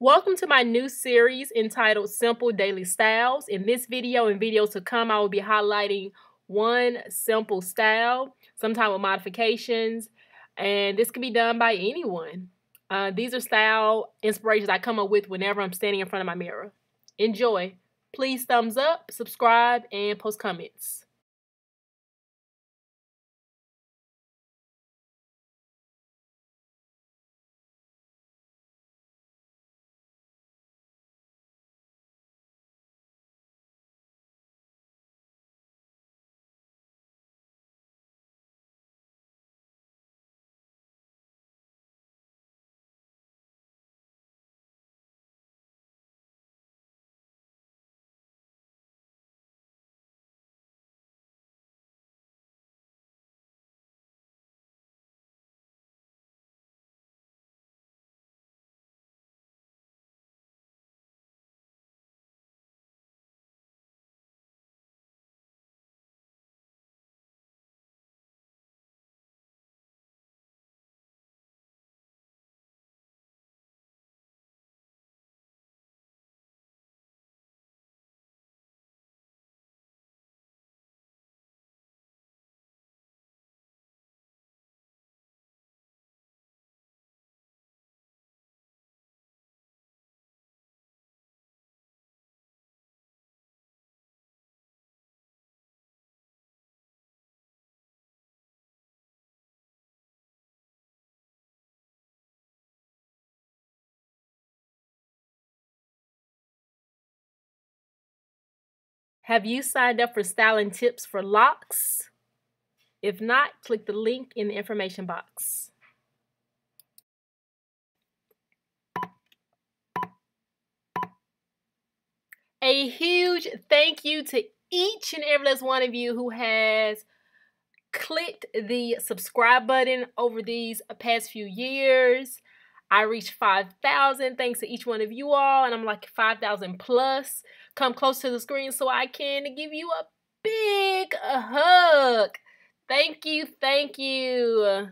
Welcome to my new series entitled Simple Daily Styles. In this video and videos to come, I will be highlighting one simple style, sometime with modifications, and this can be done by anyone. These are style inspirations I come up with whenever I'm standing in front of my mirror. Enjoy. Please thumbs up, subscribe, and post comments. Have you signed up for styling tips for locks? If not, click the link in the information box. A huge thank you to each and every last one of you who has clicked the subscribe button over these past few years. I reached 5,000 thanks to each one of you all, and I'm like 5,000 plus. Come close to the screen so I can give you a big hug. Thank you.